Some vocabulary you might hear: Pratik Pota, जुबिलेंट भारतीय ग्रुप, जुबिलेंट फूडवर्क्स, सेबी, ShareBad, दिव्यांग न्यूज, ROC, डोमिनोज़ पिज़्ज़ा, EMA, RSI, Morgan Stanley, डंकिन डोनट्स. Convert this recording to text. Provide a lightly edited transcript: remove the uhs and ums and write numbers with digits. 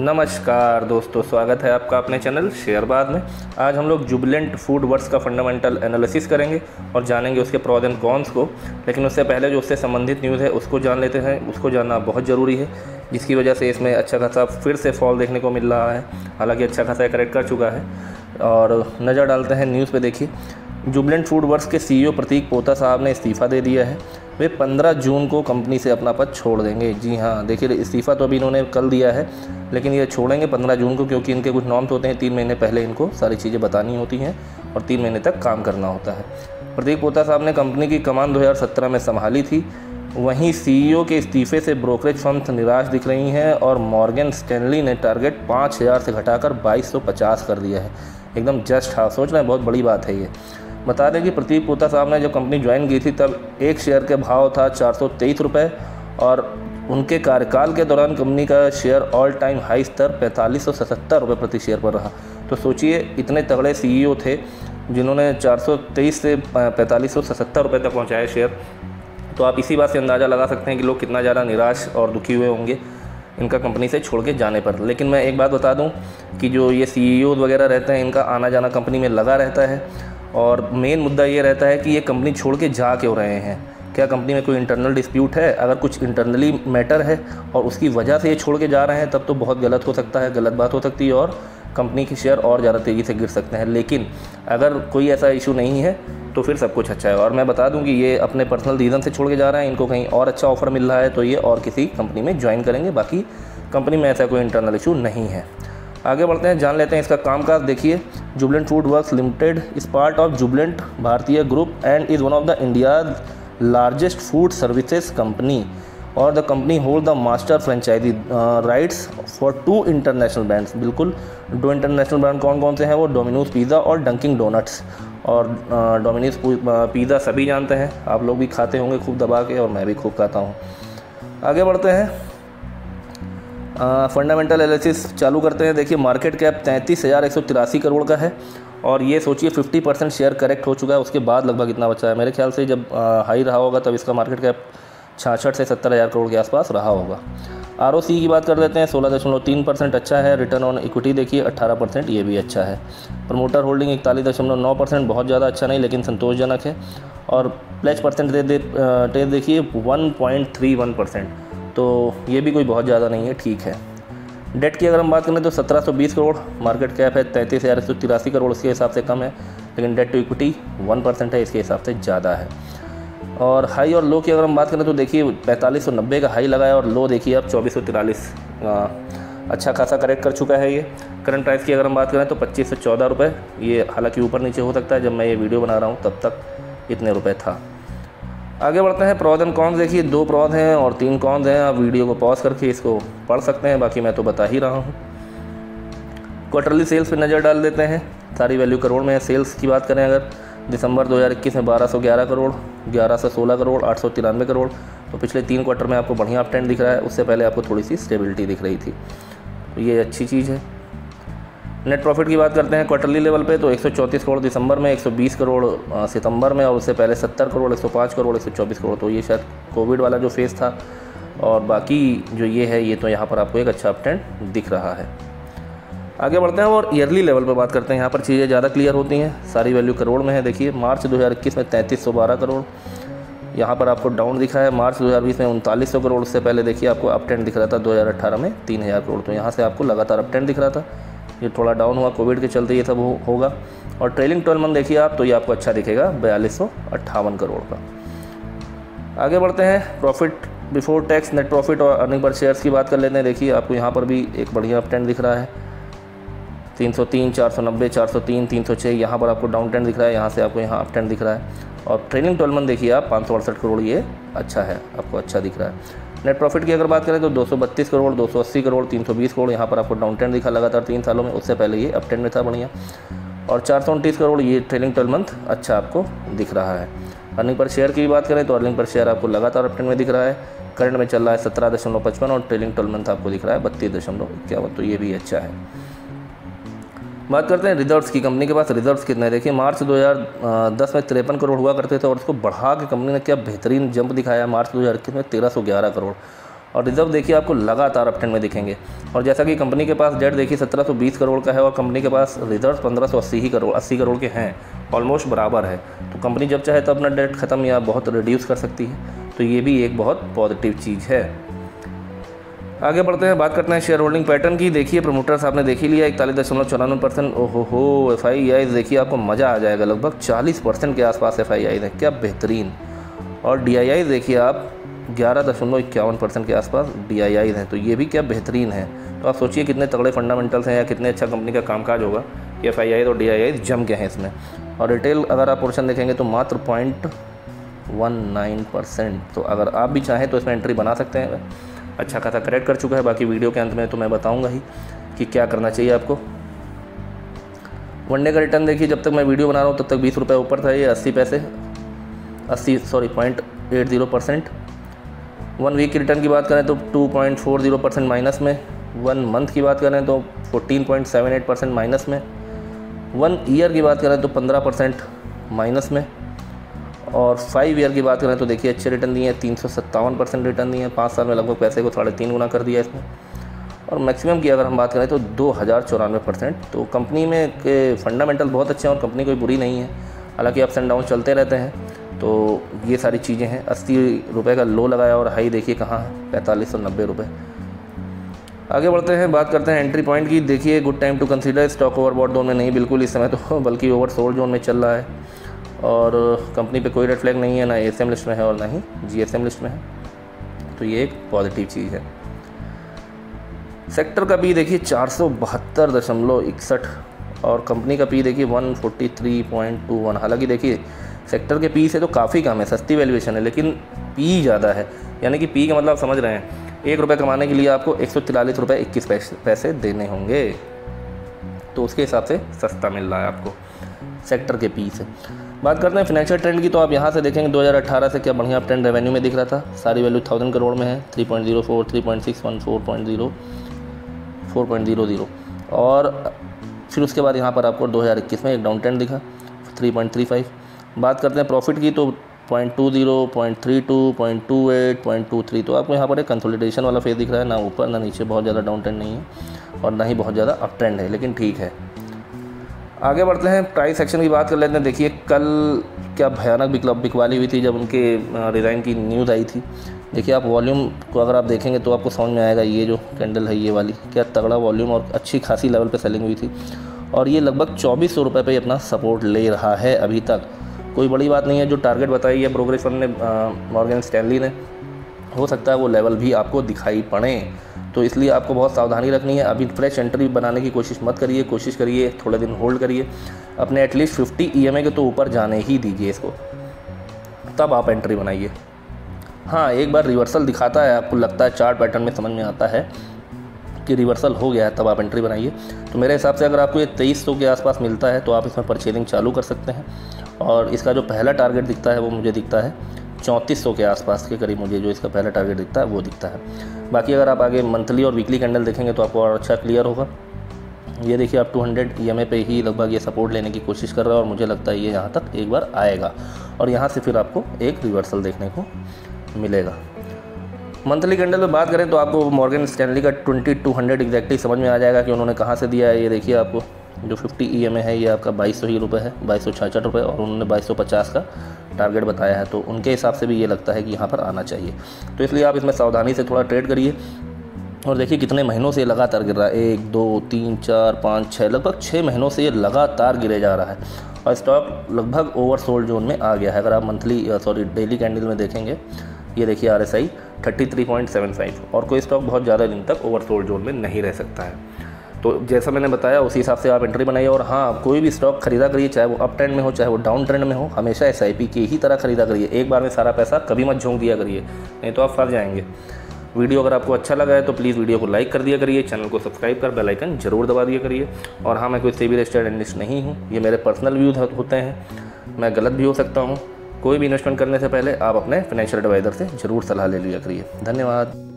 नमस्कार दोस्तों, स्वागत है आपका अपने चैनल शेयरबाद में। आज हम लोग जुबिलेंट फूडवर्क्स का फंडामेंटल एनालिसिस करेंगे और जानेंगे उसके प्रॉज एंड कॉन्स को। लेकिन उससे पहले जो उससे संबंधित न्यूज़ है उसको जान लेते हैं। उसको जानना बहुत ज़रूरी है, जिसकी वजह से इसमें अच्छा खासा फिर से फॉल देखने को मिल रहा है। हालाँकि अच्छा खासा करेक्ट कर चुका है। और नज़र डालते हैं न्यूज़ पर। देखिए, जुबिलेंट फूडवर्क्स के CEO प्रतीक पोता साहब ने इस्तीफ़ा दे दिया है। वे 15 जून को कंपनी से अपना पद छोड़ देंगे। जी हाँ, देखिए इस्तीफ़ा तो अभी इन्होंने कल दिया है, लेकिन ये छोड़ेंगे 15 जून को, क्योंकि इनके कुछ नॉर्म्स होते हैं। 3 महीने पहले इनको सारी चीज़ें बतानी होती हैं और 3 महीने तक काम करना होता है। प्रतीक पोता साहब ने कंपनी की कमान 2017 में संभाली थी। वहीं CEO के इस्तीफे से ब्रोकरेज फर्म्स निराश दिख रही हैं और मॉर्गन स्टैनली ने टारगेट 5000 से घटाकर 2250 कर दिया है। एकदम जस्ट हाँ, सोच रहे हैं, बहुत बड़ी बात है ये। बता दें कि प्रतीक पोता साहब ने जब कंपनी ज्वाइन की थी तब एक शेयर के भाव था 423 रुपये और उनके कार्यकाल के दौरान कंपनी का शेयर ऑल टाइम हाई स्तर 4577 रुपये प्रति शेयर पर रहा। तो सोचिए, इतने तगड़े CEO थे जिन्होंने 423 से 4577 रुपये तक पहुँचाए शेयर। तो आप इसी बात से अंदाज़ा लगा सकते हैं कि लोग कितना ज़्यादा निराश और दुखी हुए होंगे इनका कंपनी से छोड़ के जाने पर। लेकिन मैं एक बात बता दूं कि जो ये CEO वगैरह रहते हैं, इनका आना जाना कंपनी में लगा रहता है। और मेन मुद्दा ये रहता है कि ये कंपनी छोड़ के जा क्यों रहे हैं। क्या कंपनी में कोई इंटरनल डिस्प्यूट है? अगर कुछ इंटरनली मैटर है और उसकी वजह से ये छोड़ के जा रहे हैं तब तो बहुत गलत हो सकता है, गलत बात हो सकती है और कंपनी के शेयर और ज़्यादा तेज़ी से गिर सकते हैं। लेकिन अगर कोई ऐसा इशू नहीं है तो फिर सब कुछ अच्छा है। और मैं बता दूं कि ये अपने पर्सनल रीज़न से छोड़ के जा रहे हैं, इनको कहीं और अच्छा ऑफर मिल रहा है तो ये और किसी कंपनी में ज्वाइन करेंगे। बाकी कंपनी में ऐसा कोई इंटरनल इशू नहीं है। आगे बढ़ते हैं, जान लेते हैं इसका कामकाज। देखिए, जुबिलेंट फूडवर्क्स limited is part of जुबिलेंट भारतीय ग्रुप and is one of the India's largest food services company और the company hold the master franchise rights for 2 international brands. बिल्कुल 2 इंटरनेशनल ब्रांड कौन कौन से हैं? वो डोमिनोज़ पिज़्ज़ा और डंकिन डोनट्स। और डोमिनोज़ पिज़्ज़ा सभी जानते हैं, आप लोग भी खाते होंगे खूब दबा के, और मैं भी खूब खाता हूँ। आगे बढ़ते हैं, फंडामेंटल एनालिसिस चालू करते हैं। देखिए, मार्केट कैप 33,183 करोड़ का है और ये सोचिए 50% शेयर करेक्ट हो चुका है। उसके बाद लगभग इतना बचा है। मेरे ख्याल से जब हाई रहा होगा तब इसका मार्केट कैप 66 से 70,000 करोड़ के आसपास रहा होगा। ROC की बात कर लेते हैं, 16.3% अच्छा है। रिटर्न ऑन इक्विटी देखिए 18%, ये भी अच्छा है। प्रमोटर होल्डिंग 41.9%, बहुत ज़्यादा अच्छा नहीं लेकिन संतोषजनक है। और प्लेज परसेंटेज देखिए 1.31%, तो ये भी कोई बहुत ज़्यादा नहीं है, ठीक है। डेट की अगर हम बात करें तो 1720 करोड़, मार्केट कैप है 33,183 करोड़, इसके हिसाब से कम है। लेकिन डेट टू इक्विटी 1% है, इसके हिसाब से ज़्यादा है। और हाई और लो की अगर हम बात करें तो देखिए 4590 का हाई लगाया और लो देखिए अब 2443, अच्छा खासा करेक्ट कर चुका है ये। करंट प्राइस की अगर हम बात करें तो 2514 रुपये, ये हालांकि ऊपर नीचे हो सकता है, जब मैं ये वीडियो बना रहा हूँ तब तक इतने रुपए था। आगे बढ़ते हैं, प्रॉज एंड कॉन्स। देखिए 2 प्रॉज हैं और 3 कॉन्स हैं। आप वीडियो को पॉज करके इसको पढ़ सकते हैं, बाकी मैं तो बता ही रहा हूँ। क्वार्टरली सेल्स पर नज़र डाल देते हैं, सारी वैल्यू करोड़ में है। सेल्स की बात करें अगर दिसंबर 2021 में 1211 करोड़, 1116 करोड़, 893 करोड़, तो पिछले 3 क्वार्टर में आपको बढ़िया अपट्रेंड दिख रहा है। उससे पहले आपको थोड़ी सी स्टेबिलिटी दिख रही थी, तो ये अच्छी चीज़ है। नेट प्रॉफिट की बात करते हैं क्वार्टरली लेवल पे, तो 134 करोड़ दिसंबर में, 120 करोड़ सितंबर में और उससे पहले 70 करोड़, 105 करोड़, 124 करोड़। तो ये शायद कोविड वाला जो फेज़ था, और बाकी जो ये है ये तो यहाँ पर आपको एक अच्छा अपट्रेंड दिख रहा है। आगे बढ़ते हैं और ईयरली लेवल पर बात करते हैं, यहाँ पर चीज़ें ज़्यादा क्लियर होती हैं। सारी वैल्यू करोड़ में है। देखिए मार्च 2021 में 3312 करोड़, यहाँ पर आपको डाउन दिखा है। मार्च 2020 में 3900 करोड़, उससे पहले देखिए आपको अपट्रेंड दिख रहा था 2018 में 3000 करोड़। तो यहाँ से आपको लगातार अपट्रेंड दिख रहा था, ये थोड़ा डाउन हुआ कोविड के चलते, ये सब होगा। और ट्रेलिंग 12 मंथ देखिए आप, तो ये आपको अच्छा दिखेगा 4258 करोड़ का। आगे बढ़ते हैं, profit before tax, net profit और अर्निंग पर शेयर्स की बात कर लेते हैं। देखिए आपको यहाँ पर भी एक बढ़िया अपट्रेंड दिख रहा है, 303, 490, 403, 306, यहाँ पर आपको डाउन ट्रेंड दिख रहा है, यहाँ से आपको यहाँ अपट्रेंड दिख रहा है। और ट्रेलिंग 12 मंथ देखिए आप 568 करोड़, ये अच्छा है, आपको अच्छा दिख रहा है। नेट प्रॉफिट की अगर बात करें तो 232 करोड़, 280 करोड़, 320 करोड़, यहाँ पर आपको डाउन ट्रेंड दिखा लगातार 3 सालों में, उससे पहले ये अपट्रेंड में था बढ़िया। और 429 करोड़, ये ट्रेलिंग 12 मंथ अच्छा आपको दिख रहा है। अर्निंग पर शेयर की बात करें तो अर्निंग पर शेयर आपको लगातार अपट्रेंड में दिख रहा है। करंट में चल रहा है 17.55 और ट्रेलिंग 12 मंथ आपको दिख रहा है 32.51, तो ये भी अच्छा है। बात करते हैं रिजर्व्स की, कंपनी के पास रिजर्व्स कितना है। देखिए मार्च 2010 में 53 करोड़ हुआ करते थे और उसको बढ़ा के कंपनी ने क्या बेहतरीन जंप दिखाया। मार्च 2021 में 1311 करोड़ और रिजर्व देखिए आपको लगातार अपट्रेंड में दिखेंगे। और जैसा कि कंपनी के पास डेट देखिए 1720 करोड़ का है और कंपनी के पास रिजर्व 1580 ही करोड़ 80 करोड़ के हैं, ऑलमोस्ट बराबर है। तो कंपनी जब चाहे तब अपना डेट ख़त्म या बहुत रिड्यूस कर सकती है, तो ये भी एक बहुत पॉजिटिव चीज़ है। आगे बढ़ते हैं, बात करते हैं शेयर होल्डिंग पैटर्न की। देखिए प्रमोटर्स आपने देख ही लिया 41.94%। ओहो, एफआईआईज देखिए आपको मज़ा आ जाएगा, लगभग 40% के आसपास एफआईआईज हैं, क्या बेहतरीन। और डीआईआईज देखिए आप 11.51% के आसपास डीआईआईज हैं, तो ये भी क्या बेहतरीन है। तो आप सोचिए कितने तगड़े फंडामेंटल्स हैं या कितने अच्छा कंपनी का कामकाज होगा। एफआईआईज और डीआईआईज जम गए हैं इसमें। और रिटेल अगर आप पोर्शन देखेंगे तो मात्र 0.19%। तो अगर आप भी चाहें तो इसमें एंट्री बना सकते हैं, अच्छा खासा करेक्ट कर चुका है। बाकी वीडियो के अंत में तो मैं बताऊंगा ही कि क्या करना चाहिए आपको। वनडे का रिटर्न देखिए, जब तक मैं वीडियो बना रहा हूँ तब तक ₹20 ऊपर था, ये 0.80%। 1 वीक के रिटर्न की बात करें तो 2.40% माइनस में। 1 मंथ की बात करें तो 14.78% माइनस में। 1 ईयर की बात करें तो 15% माइनस में। और 5 ईयर की बात करें तो देखिए अच्छे रिटर्न दिए हैं, 357% रिटर्न दिए हैं। 5 साल में लगभग पैसे को 3.5 गुना कर दिया इसमें। और मैक्सिमम की अगर हम बात करें तो 2094%। तो कंपनी में के फंडामेंटल बहुत अच्छे हैं और कंपनी कोई बुरी नहीं है, हालांकि अप्स एंड डाउन चलते रहते हैं। तो ये सारी चीज़ें हैं। ₹80 का लो लगाया और हाई देखिए कहाँ है, ₹4590। आगे बढ़ते हैं, बात करते हैं एंट्री पॉइंट की। देखिए good time to consider, stock overbought zone में नहीं बिल्कुल इस समय तो, बल्कि ओवरसोल्ड जोन में चल रहा है। और कंपनी पे कोई रेड फ्लैग नहीं है, ना एएसएम लिस्ट में है और ना ही जीएसएम लिस्ट में है, तो ये एक पॉजिटिव चीज़ है। सेक्टर का पी देखिए 472.61 और कंपनी का पी देखिए 143.21। हालांकि देखिए सेक्टर के पी से तो काफ़ी कम है, सस्ती वैल्यूएशन है, लेकिन पी ज़्यादा है। यानी कि पी का मतलब समझ रहे हैं, ₹1 कमाने के लिए आपको ₹143.21 देने होंगे, तो उसके हिसाब से सस्ता मिल रहा है आपको सेक्टर के पी से। बात करते हैं फाइनेंशियल ट्रेंड की। तो आप यहाँ से देखेंगे 2018 से क्या बढ़िया अप ट्रेंड रेवेन्यू में दिख रहा था, सारी वैल्यू 1000 करोड़ में है, 3.04, 3.61, 4.0, 4.00। और फिर उसके बाद यहाँ पर आपको 2021 में एक डाउन ट्रेंड दिखा 3.35। बात करते हैं प्रॉफिट की, तो 0.20, 0.32, 0.28, 0.23। तो आपको यहाँ पर एक कंसोलिडेशन वाला फेज दिख रहा है, ना ऊपर ना नीचे बहुत ज़्यादा डाउन ट्रेंड नहीं है और ना ही बहुत ज़्यादा अप ट्रेंड है, लेकिन ठीक है। आगे बढ़ते हैं, प्राइस सेक्शन की बात कर लेते हैं। देखिए कल क्या भयानक बिकवाली हुई थी जब उनके रिज़ाइन की न्यूज़ आई थी। देखिए आप वॉल्यूम को अगर आप देखेंगे तो आपको समझ में आएगा, ये जो कैंडल है ये वाली, क्या तगड़ा वॉल्यूम और अच्छी खासी लेवल पे सेलिंग हुई थी। और ये लगभग ₹2400 पर अपना सपोर्ट ले रहा है अभी तक, कोई बड़ी बात नहीं है। जो टारगेट बताई है ब्रोकरेज फर्म ने मॉर्गन स्टैनली ने, हो सकता है वो लेवल भी आपको दिखाई पड़े, तो इसलिए आपको बहुत सावधानी रखनी है। अभी फ्रेश एंट्री बनाने की कोशिश मत करिए, कोशिश करिए थोड़े दिन होल्ड करिए, अपने एटलीस्ट 50 EMA के तो ऊपर जाने ही दीजिए इसको, तब आप एंट्री बनाइए। हाँ, एक बार रिवर्सल दिखाता है, आपको लगता है चार्ट पैटर्न में समझ में आता है कि रिवर्सल हो गया है, तब आप एंट्री बनाइए। तो मेरे हिसाब से अगर आपको ये 2300 के आसपास मिलता है तो आप इसमें परचेजिंग चालू कर सकते हैं। और इसका जो पहला टारगेट दिखता है वो मुझे दिखता है 3400 के आसपास के करीब, मुझे जो इसका पहला टारगेट दिखता है वो दिखता है। बाकी अगर आप आगे मंथली और वीकली कैंडल देखेंगे तो आपको और अच्छा क्लियर होगा। ये देखिए आप 200 EMA पे ही लगभग ये सपोर्ट लेने की कोशिश कर रहा है और मुझे लगता है ये यहाँ तक एक बार आएगा और यहाँ से फिर आपको एक रिवर्सल देखने को मिलेगा। मंथली कैंडल में बात करें तो आपको मॉर्गन स्टैनली का 2200 एग्जैक्टली समझ में आ जाएगा कि उन्होंने कहाँ से दिया है। ये देखिए आपको जो 50 EMA है ये आपका 2200 ही है, 2266 और उन्होंने 2250 का टारगेट बताया है, तो उनके हिसाब से भी ये लगता है कि यहाँ पर आना चाहिए। तो इसलिए आप इसमें सावधानी से थोड़ा ट्रेड करिए। और देखिए कितने महीनों से लगातार गिर रहा है, 1, 2, 3, 4, 5, 6, लगभग 6 महीनों से ये लगातार गिरे जा रहा है और स्टॉक लगभग ओवरसोल्ड जोन में आ गया है। अगर आप डेली कैंडल में देखेंगे, ये देखिए RSI 33.75 और कोई स्टॉक बहुत ज़्यादा दिन तक ओवरसोल्ड जोन में नहीं रह सकता है। तो जैसा मैंने बताया उसी हिसाब से आप एंट्री बनाइए। और हाँ, कोई भी स्टॉक खरीदा करिए, चाहे वो अप ट्रेंड में हो चाहे वो डाउन ट्रेंड में हो, हमेशा SIP की ही तरह खरीदा करिए। एक बार में सारा पैसा कभी मत झोंक दिया करिए, नहीं तो आप फंस जाएंगे। वीडियो अगर आपको अच्छा लगा है तो प्लीज़ वीडियो को लाइक कर दिया करिए, चैनल को सब्सक्राइब कर बेल आइकन जरूर दबा दिया करिए। और हाँ, मैं कोई सेबी रजिस्टर्ड एनालिस्ट नहीं हूँ, ये मेरे पर्सनल व्यूज़ होते हैं, मैं गलत भी हो सकता हूँ। कोई भी इन्वेस्टमेंट करने से पहले आप अपने फाइनेंशियल एडवाइज़र से ज़रूर सलाह ले लिया करिए। धन्यवाद।